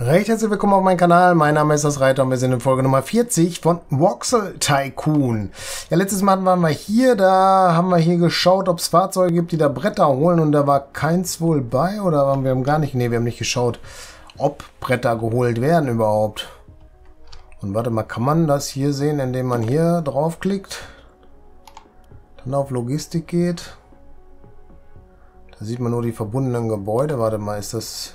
Recht herzlich willkommen auf meinem Kanal, mein Name ist As Reiter und wir sind in Folge Nummer 40 von Voxel Tycoon. Ja, letztes Mal waren wir hier, da haben wir hier geschaut, ob es Fahrzeuge gibt, die da Bretter holen und da war keins wohl bei oder waren wir gar nicht, nee, wir haben nicht geschaut, ob Bretter geholt werden überhaupt. Und warte mal, kann man das hier sehen, indem man hier draufklickt, dann auf Logistik geht, da sieht man nur die verbundenen Gebäude, warte mal, ist das...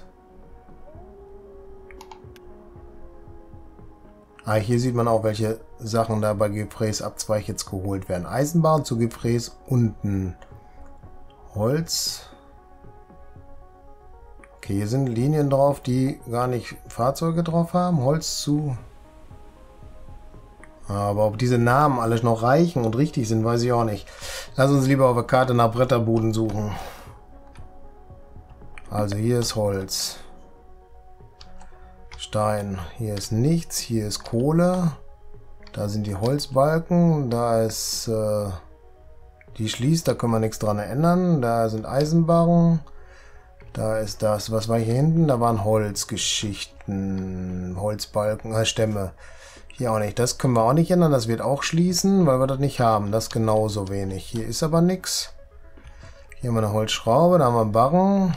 Ah, hier sieht man auch, welche Sachen da bei Gefräßabzweig jetzt geholt werden. Eisenbahn zu Gefräß unten. Holz. Okay, hier sind Linien drauf, die gar nicht Fahrzeuge drauf haben. Holz zu... Aber ob diese Namen alles noch reichen und richtig sind, weiß ich auch nicht. Lass uns lieber auf der Karte nach Bretterbuden suchen. Also hier ist Holz. Stein. Hier ist nichts, hier ist Kohle, da sind die Holzbalken, da ist die Schließ, da können wir nichts dran ändern, da sind Eisenbarren, da ist das, was war hier hinten, da waren Holzgeschichten, Holzbalken, Stämme, hier auch nicht, das können wir auch nicht ändern, das wird auch schließen, weil wir das nicht haben, das genauso wenig, hier ist aber nichts, hier haben wir eine Holzschraube, da haben wir Barren.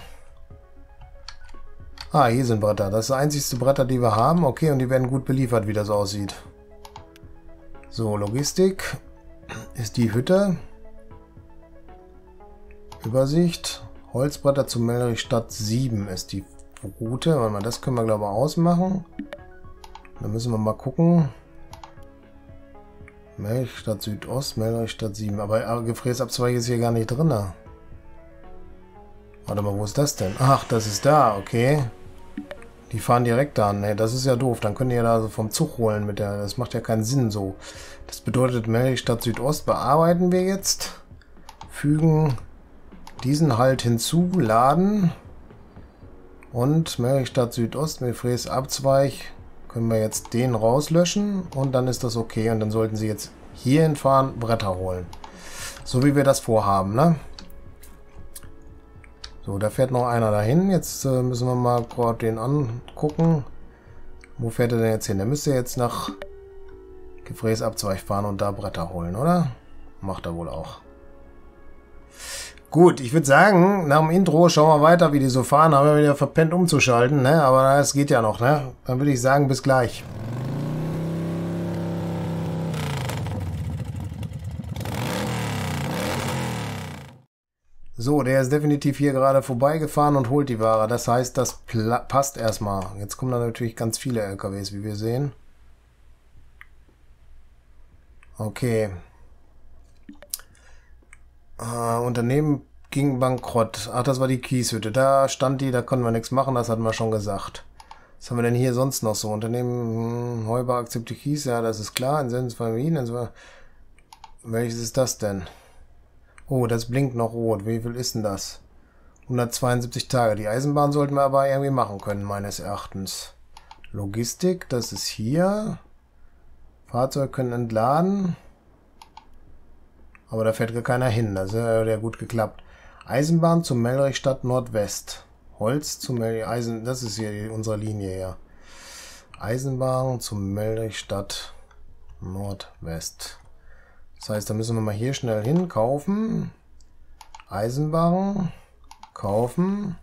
Ah, hier sind Bretter. Das ist das einzigste Bretter, die wir haben. Okay, und die werden gut beliefert, wie das aussieht. So, Logistik ist die Hütte. Übersicht. Holzbretter zu Mellrichstadt 7 ist die Route. Warte mal, das können wir, glaube ich, ausmachen. Dann müssen wir mal gucken. Mellrichstadt Südost, Mellrichstadt 7. Aber Gefräßabzweig ist hier gar nicht drin. Warte mal, wo ist das denn? Ach, das ist da, okay. Die fahren direkt da an. Hey, das ist ja doof. Dann könnt ihr da so vom Zug holen mit der. Das macht ja keinen Sinn so. Das bedeutet, Mellrichstadt Südost bearbeiten wir jetzt. Fügen diesen Halt hinzu, laden. Und Mellrichstadt Südost, Gefräßabzweig, können wir jetzt den rauslöschen. Und dann ist das okay. Und dann sollten sie jetzt hier hinfahren, Bretter holen. So wie wir das vorhaben, ne? So, da fährt noch einer dahin. Jetzt müssen wir mal gerade den angucken. Wo fährt er denn jetzt hin? Der müsste jetzt nach Gefräßabzweig fahren und da Bretter holen, oder? Macht er wohl auch. Gut, ich würde sagen, nach dem Intro schauen wir weiter, wie die so fahren. Haben wir wieder verpennt umzuschalten, ne? Aber es geht ja noch, ne? Dann würde ich sagen, bis gleich. So, der ist definitiv hier gerade vorbeigefahren und holt die Ware. Das heißt, das passt erstmal. Jetzt kommen da natürlich ganz viele LKWs, wie wir sehen. Okay. Unternehmen ging bankrott. Ach, das war die Kieshütte. Da stand die, da konnten wir nichts machen, das hatten wir schon gesagt. Was haben wir denn hier sonst noch so? Unternehmen, Heuber, Akzepte Kies, ja, das ist klar. Welches ist das denn? Oh, das blinkt noch rot. Wie viel ist denn das? 172 Tage. Die Eisenbahn sollten wir aber irgendwie machen können, meines Erachtens. Logistik, das ist hier. Fahrzeuge können entladen. Aber da fährt gar keiner hin. Das hat ja gut geklappt. Eisenbahn zu Mellrichstadt Nordwest. Holz zu Mellrichstadt. Das ist hier unsere Linie, ja. Eisenbahn zu Mellrichstadt Nordwest. Das heißt, da müssen wir mal hier schnell hin, kaufen, Eisenbarren, kaufen,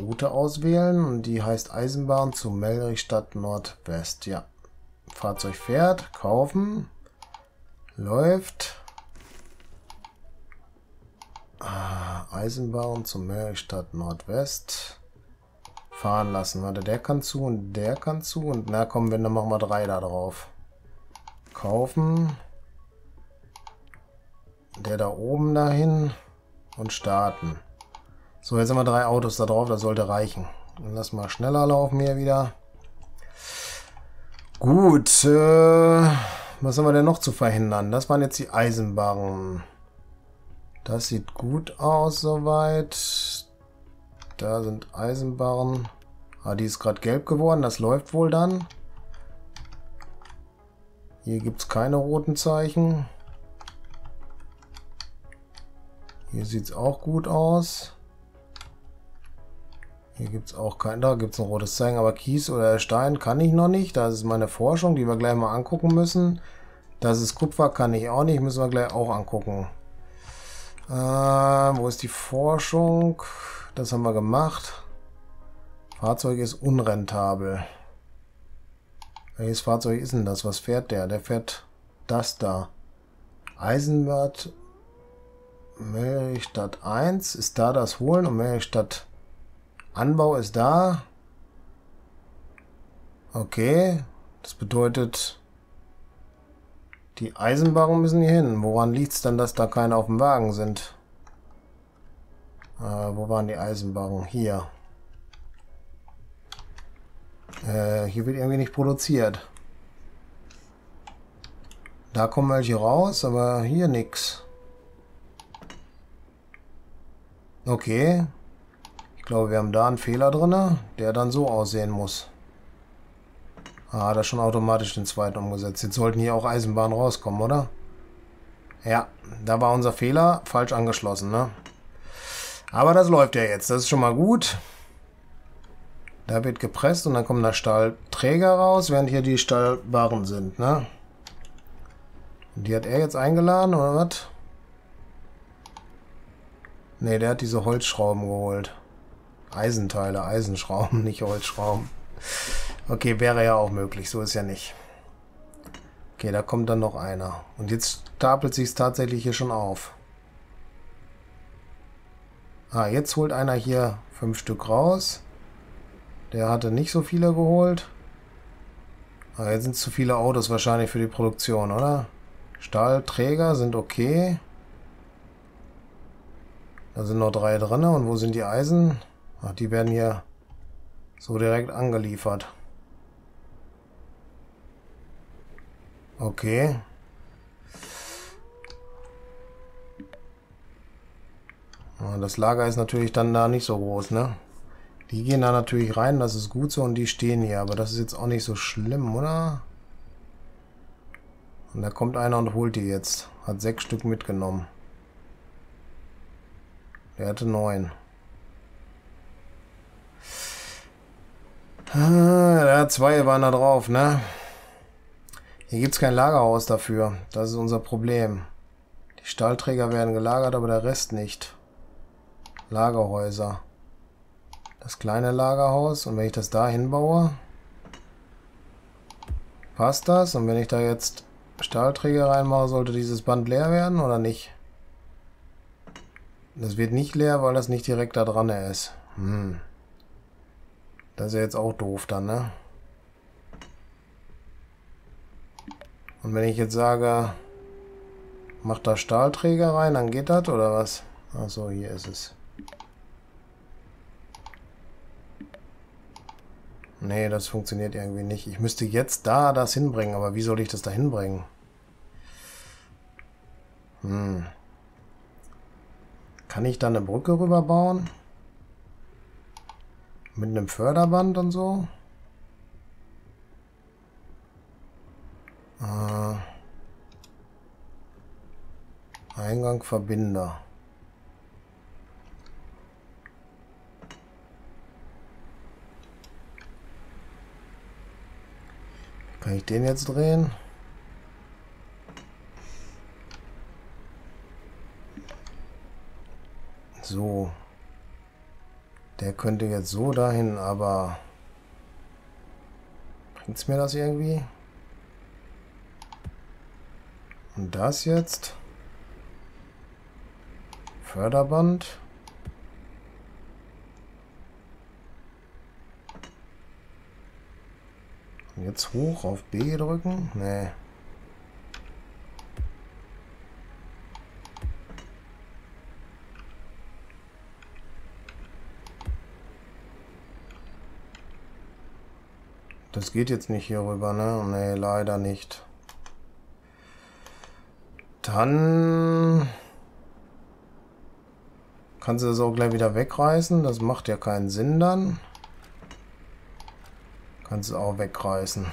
Route auswählen und die heißt Eisenbahn zu Mellrichstadt Nordwest, ja, Fahrzeug fährt, kaufen, läuft, Eisenbahn zu Mellrichstadt Nordwest, fahren lassen. Warte, der kann zu und der kann zu und na komm, wenn, dann machen wir 3 da drauf. Kaufen. Der da oben dahin und starten. So, jetzt haben wir 3 Autos da drauf, das sollte reichen. Dann lass mal schneller laufen hier wieder. Gut, was haben wir denn noch zu verhindern? Das waren jetzt die Eisenbahnen. Das sieht gut aus soweit. Da sind Eisenbahnen. Ah, die ist gerade gelb geworden. Das läuft wohl dann. Hier gibt es keine roten Zeichen. Hier sieht es auch gut aus. Hier gibt es auch keinen. Da gibt es ein rotes Zeichen, aber Kies oder Stein kann ich noch nicht. Das ist meine Forschung, die wir gleich mal angucken müssen. Das ist Kupfer, kann ich auch nicht. Müssen wir gleich auch angucken. Wo ist die Forschung? Das haben wir gemacht. Fahrzeug ist unrentabel. Welches Fahrzeug ist denn das? Was fährt der? Der fährt das da. Eisenbad. Mellrichstadt 1 ist da das Holen und Mellrichstadt Anbau ist da. Okay, das bedeutet, die Eisenbahnen müssen hier hin. Woran liegt es dann, dass da keine auf dem Wagen sind? Wo waren die Eisenbahnen? Hier. Hier wird irgendwie nicht produziert. Da kommen welche raus, aber hier nichts. Okay. Ich glaube, wir haben da einen Fehler drin, der dann so aussehen muss. Ah, da schon automatisch den zweiten umgesetzt. Jetzt sollten hier auch Eisenbahnen rauskommen, oder? Ja, da war unser Fehler. Falsch angeschlossen, ne? Aber das läuft ja jetzt. Das ist schon mal gut. Da wird gepresst und dann kommen da Stahlträger raus, während hier die Stahlbarren sind, ne? Und die hat er jetzt eingeladen, oder was? Ne, der hat diese Holzschrauben geholt. Eisenteile, Eisenschrauben, nicht Holzschrauben. Okay, wäre ja auch möglich, so ist ja nicht. Okay, da kommt dann noch einer. Und jetzt stapelt sich es tatsächlich hier schon auf. Ah, jetzt holt einer hier 5 Stück raus. Der hatte nicht so viele geholt. Ah, jetzt sind es zu viele Autos wahrscheinlich für die Produktion, oder? Stahlträger sind okay. Da sind noch 3 drin. Und wo sind die Eisen? Ach, die werden hier so direkt angeliefert. Okay. Das Lager ist natürlich dann da nicht so groß, ne? Die gehen da natürlich rein, das ist gut so. Und die stehen hier. Aber das ist jetzt auch nicht so schlimm, oder? Und da kommt einer und holt die jetzt. Hat 6 Stück mitgenommen. Der hatte 9. Ja, 2 waren da drauf, ne? Hier gibt es kein Lagerhaus dafür. Das ist unser Problem. Die Stahlträger werden gelagert, aber der Rest nicht. Lagerhäuser. Das kleine Lagerhaus. Und wenn ich das da hinbaue, passt das. Und wenn ich da jetzt Stahlträger reinmache, sollte dieses Band leer werden oder nicht? Das wird nicht leer, weil das nicht direkt da dran ist. Hm. Das ist ja jetzt auch doof dann, ne? Und wenn ich jetzt sage, mach da Stahlträger rein, dann geht das, oder was? Achso, hier ist es. Nee, das funktioniert irgendwie nicht. Ich müsste jetzt da das hinbringen, aber wie soll ich das da hinbringen? Hm. Kann ich da eine Brücke rüber bauen? Mit einem Förderband und so? Eingang Verbinder. Kann ich den jetzt drehen? So. Der könnte jetzt so dahin, aber bringt's mir das irgendwie? Und das jetzt? Förderband. Und jetzt hoch auf B drücken? Nee. Das geht jetzt nicht hier rüber, ne? Nee, leider nicht. Dann kannst du das auch gleich wieder wegreißen. Das macht ja keinen Sinn dann. Kannst du auch wegreißen.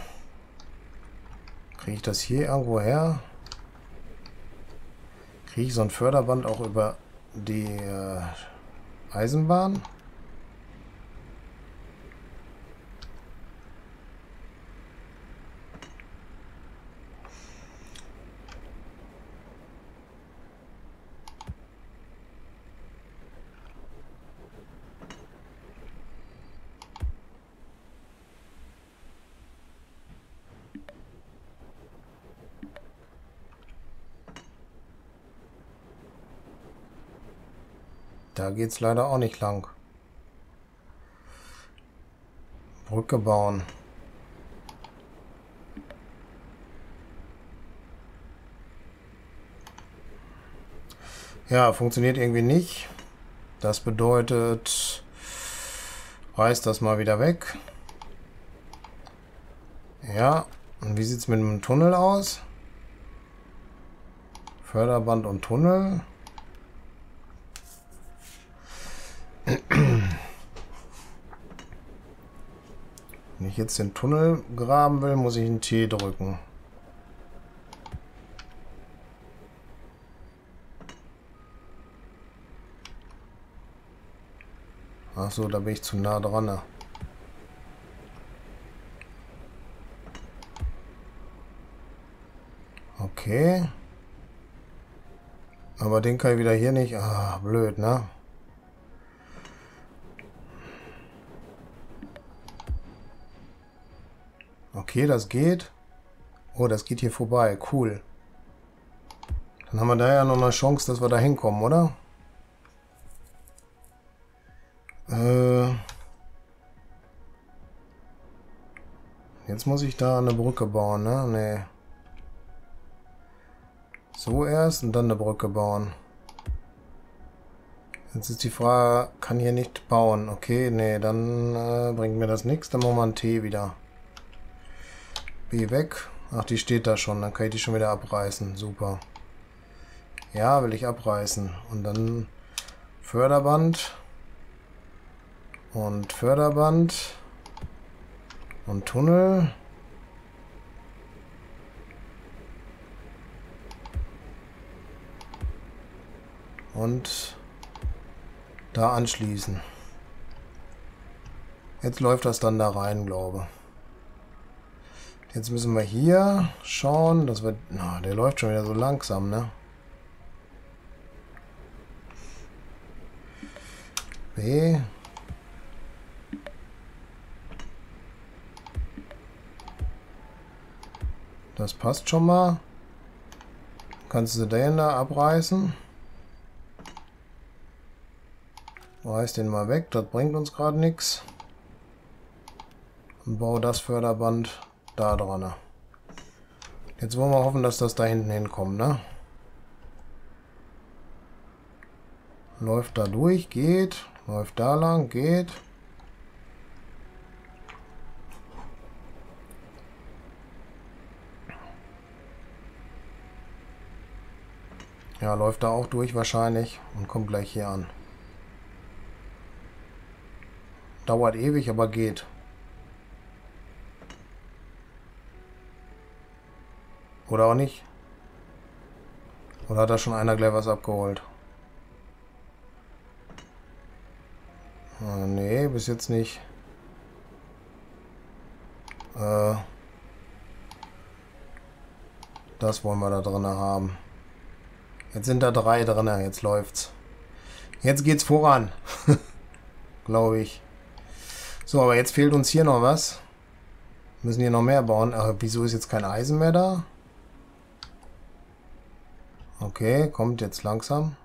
Kriege ich das hier irgendwo her? Kriege ich so ein Förderband auch über die Eisenbahn? Da geht's leider auch nicht lang. Brücke bauen. Ja, funktioniert irgendwie nicht. Das bedeutet, reiß das mal wieder weg. Ja, und wie sieht es mit einem Tunnel aus? Förderband und Tunnel. Wenn ich jetzt den Tunnel graben will, muss ich einen T drücken. Ach so, da bin ich zu nah dran. Ne? Okay. Aber den kann ich wieder hier nicht. Ah, blöd, ne? Okay, das geht. Oh, das geht hier vorbei. Cool. Dann haben wir da ja noch eine Chance, dass wir da hinkommen, oder? Jetzt muss ich da eine Brücke bauen, ne? Nee. So erst und dann eine Brücke bauen. Jetzt ist die Frage, kann hier nicht bauen. Okay, nee, dann bringt mir das nichts. Dann machen wir ein T wieder. B weg. Ach, die steht da schon. Dann kann ich die schon wieder abreißen. Super. Ja, will ich abreißen. Und dann Förderband. Und Förderband. Und Tunnel. Und da anschließen. Jetzt läuft das dann da rein, glaube. Jetzt müssen wir hier schauen, dass wir... Na, der läuft schon wieder so langsam, ne? B. Das passt schon mal. Kannst du den da abreißen? Reiß den mal weg, das bringt uns gerade nichts. Und bau das Förderband da dran. Jetzt wollen wir hoffen, dass das da hinten hinkommt, ne? Läuft da durch, geht. Läuft da lang, geht. Ja, läuft da auch durch wahrscheinlich und kommt gleich hier an. Dauert ewig, aber geht. Oder auch nicht? Oder hat da schon einer gleich was abgeholt? Nee, bis jetzt nicht. Das wollen wir da drin haben. Jetzt sind da 3 drin, jetzt läuft's. Jetzt geht's voran. Glaube ich. So, aber jetzt fehlt uns hier noch was. Müssen hier noch mehr bauen. Aber wieso ist jetzt kein Eisen mehr da? Okay, kommt jetzt langsam.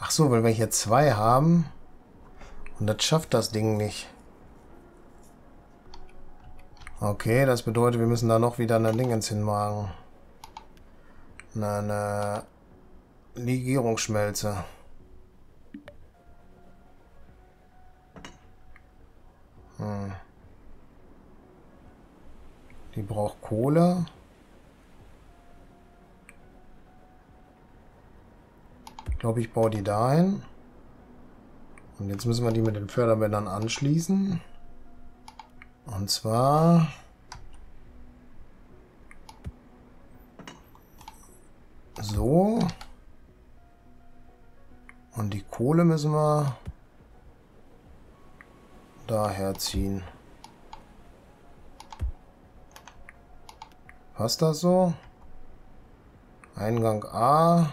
Ach so, weil wir hier 2 haben. Und das schafft das Ding nicht. Okay, das bedeutet, wir müssen da noch wieder eine Dingens hinmachen. Eine Legierungsschmelze. Die braucht Kohle. Ich glaube, ich baue die dahin. Und jetzt müssen wir die mit den Förderbändern anschließen. Und zwar so. Und die Kohle müssen wir daher ziehen. Passt das so? Eingang A.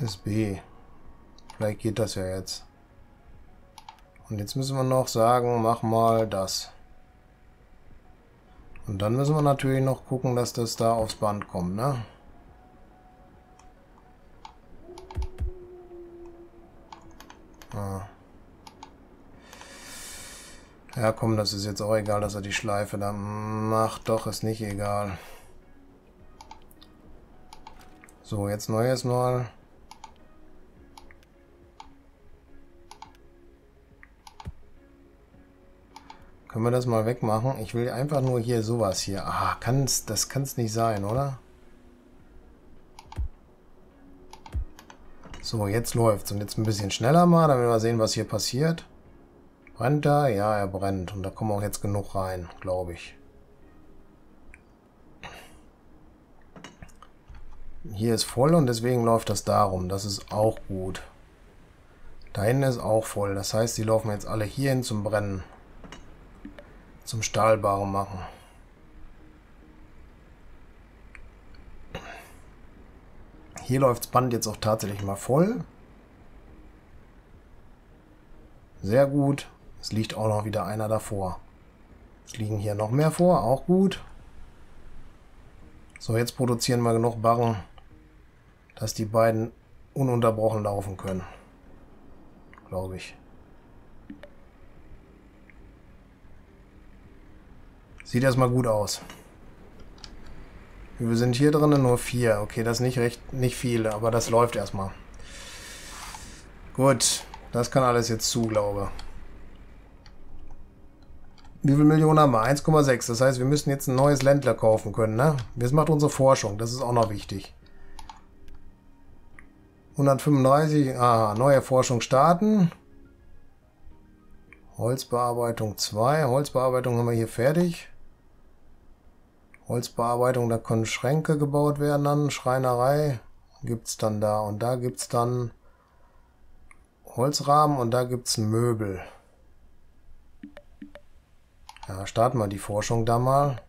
Ist B. Vielleicht geht das ja jetzt. Und jetzt müssen wir noch sagen, mach mal das. Und dann müssen wir natürlich noch gucken, dass das da aufs Band kommt, ne? Ja, komm, das ist jetzt auch egal, dass er die Schleife da macht. Doch, ist nicht egal. So, jetzt neues Mal. Können wir das mal wegmachen? Ich will einfach nur hier sowas hier. Ah, das kann's nicht sein, oder? So, jetzt läuft's. Und jetzt ein bisschen schneller mal, damit wir sehen, was hier passiert. Brennt da? Ja, er brennt. Und da kommen auch jetzt genug rein, glaube ich. Hier ist voll und deswegen läuft das darum. Das ist auch gut. Da hinten ist auch voll. Das heißt, die laufen jetzt alle hier hin zum Brennen. Zum Stahlbaren machen. Hier läuft das Band jetzt auch tatsächlich mal voll. Sehr gut. Es liegt auch noch wieder einer davor. Es liegen hier noch mehr vor, auch gut. So, jetzt produzieren wir genug Barren, dass die beiden ununterbrochen laufen können. Glaube ich. Sieht erstmal gut aus. Wir sind hier drinnen nur 4. Okay, das ist nicht viel, aber das läuft erstmal. Gut, das kann alles jetzt zu, glaube ich. Wie viel Millionen haben wir? 1,6. Das heißt, wir müssen jetzt ein neues Ländler kaufen können, ne? Das macht unsere Forschung, das ist auch noch wichtig. 135, aha, neue Forschung starten. Holzbearbeitung 2. Holzbearbeitung haben wir hier fertig. Holzbearbeitung, da können Schränke gebaut werden dann, Schreinerei gibt es dann da und da gibt es dann Holzrahmen und da gibt es Möbel. Ja, starten wir die Forschung da mal.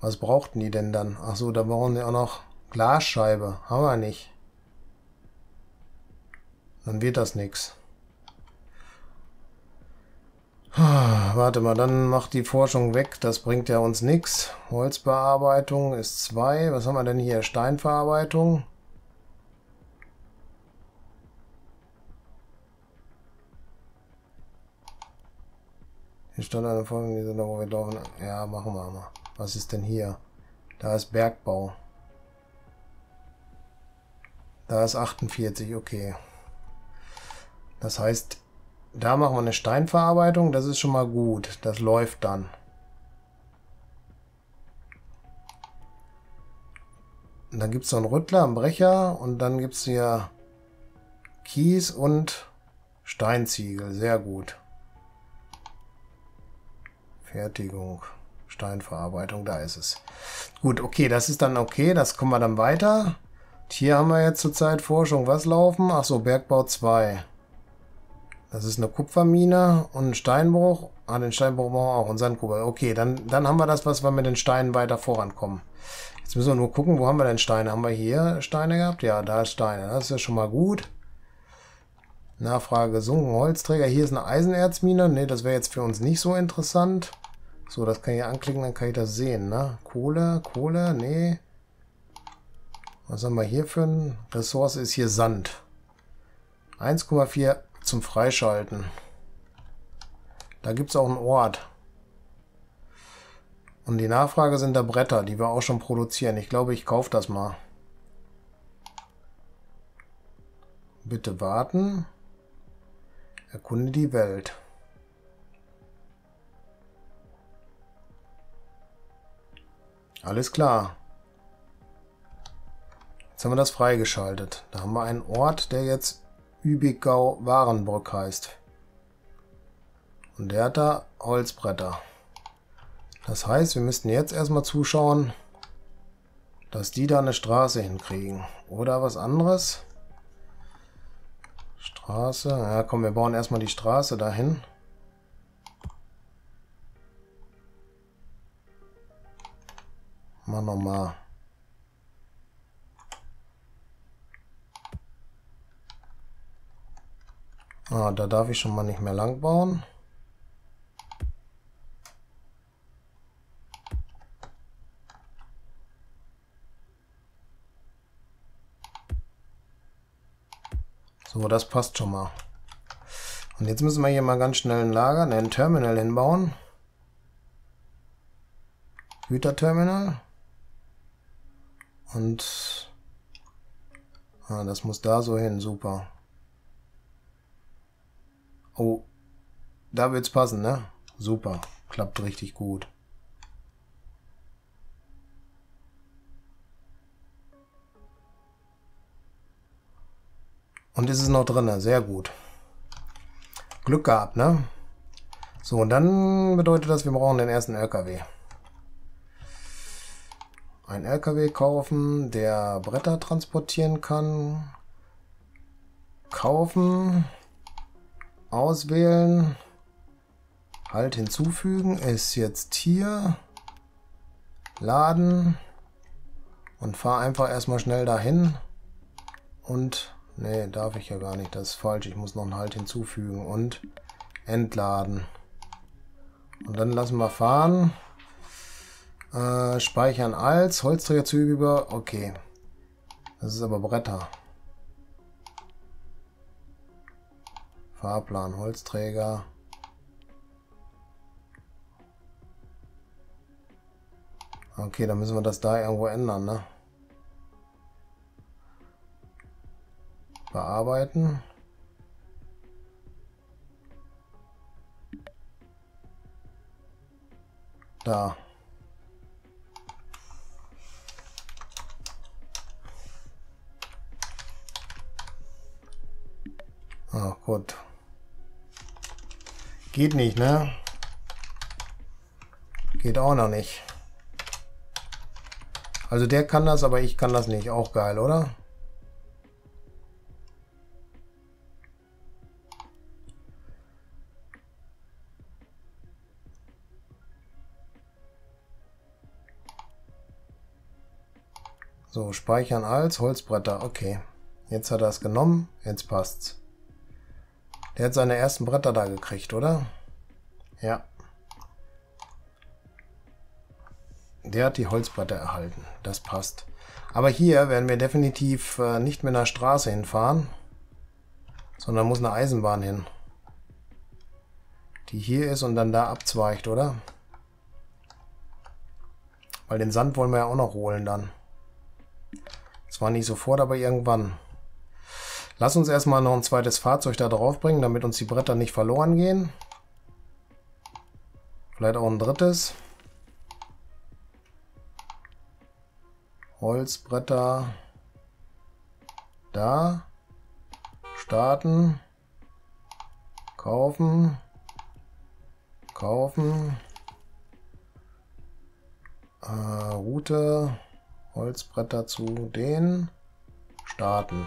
Was brauchten die denn dann? Achso, da brauchen die auch noch Glasscheibe. Haben wir nicht. Dann wird das nichts. Warte mal, dann macht die Forschung weg, das bringt ja uns nichts. Holzbearbeitung ist 2. Was haben wir denn hier? Steinverarbeitung. Hier stand eine Forschung, die sind da, wo wir laufen. Ja, machen wir mal. Was ist denn hier? Da ist Bergbau. Da ist 48, okay. Das heißt... Da machen wir eine Steinverarbeitung, das ist schon mal gut. Das läuft dann. Und dann gibt es noch einen Rüttler, einen Brecher und dann gibt es hier Kies und Steinziegel. Sehr gut. Fertigung, Steinverarbeitung, da ist es. Gut, okay, das ist dann okay, das kommen wir dann weiter. Und hier haben wir jetzt zurzeit Forschung. Was laufen? Achso, Bergbau 2. Das ist eine Kupfermine und ein Steinbruch. Ah, den Steinbruch brauchen wir auch und Sandgruber. Okay, dann haben wir das, was wir mit den Steinen weiter vorankommen. Jetzt müssen wir nur gucken, wo haben wir denn Steine? Haben wir hier Steine gehabt? Ja, da ist Steine. Das ist ja schon mal gut. Nachfrage gesunken. Holzträger. Hier ist eine Eisenerzmine. Ne, das wäre jetzt für uns nicht so interessant. So, das kann ich hier anklicken, dann kann ich das sehen. Ne? Kohle, nee. Was haben wir hier für eine Ressource? Ist hier Sand. 1,4... zum Freischalten. Da gibt es auch einen Ort. Und die Nachfrage sind da Bretter, die wir auch schon produzieren. Ich glaube, ich kaufe das mal. Bitte warten. Erkunde die Welt. Alles klar. Jetzt haben wir das freigeschaltet. Da haben wir einen Ort, der jetzt Übigau-Warenbrück heißt. Und der hat da Holzbretter. Das heißt, wir müssten jetzt erstmal zuschauen, dass die da eine Straße hinkriegen. Oder was anderes. Straße. Ja, komm, wir bauen erstmal die Straße dahin. Mal nochmal. Ah, da darf ich schon mal nicht mehr lang bauen. So, das passt schon mal. Und jetzt müssen wir hier mal ganz schnell ein Lager, ein Terminal hinbauen. Güterterminal. Und das muss da so hin, super. Oh, da wird's passen, ne? Super, klappt richtig gut. Und ist es noch drin, sehr gut. Glück gehabt, ne? So, und dann bedeutet das, wir brauchen den ersten LKW. Ein LKW kaufen, der Bretter transportieren kann. Kaufen. Auswählen. Halt hinzufügen. Ist jetzt hier. Laden. Und fahr einfach erstmal schnell dahin. Und, nee, darf ich ja gar nicht. Das ist falsch. Ich muss noch einen Halt hinzufügen. Und entladen. Und dann lassen wir fahren. Speichern als Holzträgerzüge über. Okay. Das ist aber Bretter. Fahrplan, Holzträger. Okay, dann müssen wir das da irgendwo ändern, ne? Bearbeiten. Da. Oh Gott. Geht nicht, ne? Geht auch noch nicht. Also der kann das, aber ich kann das nicht. Auch geil, oder? So, speichern als Holzbretter. Okay. Jetzt hat er es genommen. Jetzt passt's. Der hat seine ersten Bretter da gekriegt, oder? Ja. Der hat die Holzbretter erhalten. Das passt. Aber hier werden wir definitiv nicht mit einer Straße hinfahren, sondern muss eine Eisenbahn hin. Die hier ist und dann da abzweigt, oder? Weil den Sand wollen wir ja auch noch holen dann. Zwar nicht sofort, aber irgendwann. Lass uns erstmal noch ein zweites Fahrzeug da drauf bringen, damit uns die Bretter nicht verloren gehen. Vielleicht auch ein drittes. Holzbretter. Da. Starten. Kaufen. Kaufen. Route. Holzbretter zu den. Starten.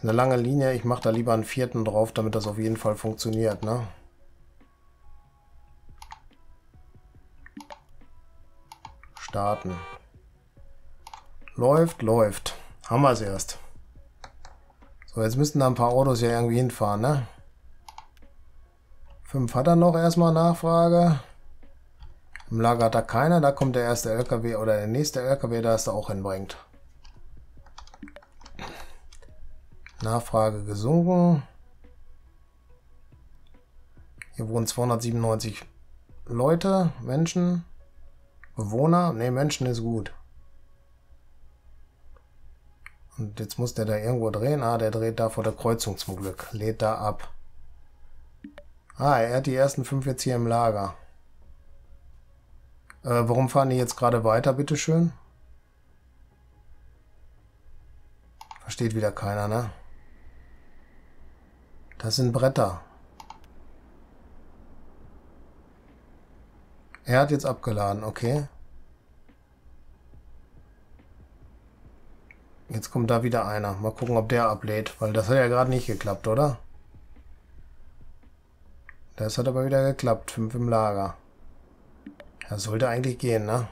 Eine lange Linie, ich mache da lieber einen vierten drauf, damit das auf jeden Fall funktioniert, ne? Starten. Läuft, läuft. Haben wir es erst. So, jetzt müssten da ein paar Autos ja irgendwie hinfahren, ne? 5 hat er noch erstmal Nachfrage. Im Lager hat er keiner, da kommt der erste LKW oder der nächste LKW, da ist er auch hinbringt. Nachfrage gesunken. Hier wohnen 297 Leute, Menschen, Bewohner. Ne, Menschen ist gut. Und jetzt muss der da irgendwo drehen. Ah, der dreht da vor der Kreuzung zum Glück. Lädt da ab. Ah, er hat die ersten 5 jetzt hier im Lager. Warum fahren die jetzt gerade weiter, bitteschön? Versteht wieder keiner, ne? Das sind Bretter. Er hat jetzt abgeladen, okay. Jetzt kommt da wieder einer. Mal gucken, ob der ablädt, weil das hat ja gerade nicht geklappt, oder? Das hat aber wieder geklappt. 5 im Lager. Das sollte eigentlich gehen, ne?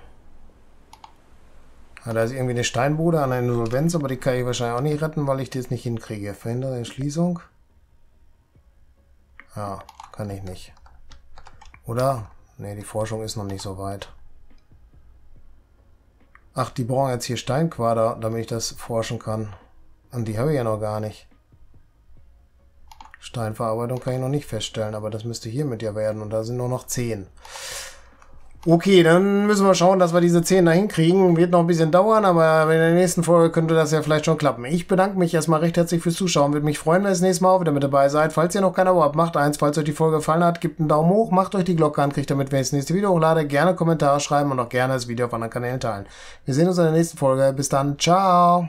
Ja, da ist irgendwie eine Steinbude an der Insolvenz, aber die kann ich wahrscheinlich auch nicht retten, weil ich das nicht hinkriege. Verhindere Entschließung. Ja, kann ich nicht. Oder? Ne, die Forschung ist noch nicht so weit. Ach, die brauchen jetzt hier Steinquader, damit ich das forschen kann. Und die habe ich ja noch gar nicht. Steinverarbeitung kann ich noch nicht feststellen, aber das müsste hiermit ja werden. Und da sind nur noch 10. Okay, dann müssen wir schauen, dass wir diese 10 da hinkriegen. Wird noch ein bisschen dauern, aber in der nächsten Folge könnte das ja vielleicht schon klappen. Ich bedanke mich erstmal recht herzlich fürs Zuschauen. Würde mich freuen, wenn ihr das nächste Mal auch wieder mit dabei seid. Falls ihr noch kein Abo habt, macht eins. Falls euch die Folge gefallen hat, gebt einen Daumen hoch, macht euch die Glocke an, kriegt damit, wenn ich das nächste Video hochlade. Gerne Kommentare schreiben und auch gerne das Video auf anderen Kanälen teilen. Wir sehen uns in der nächsten Folge. Bis dann. Ciao.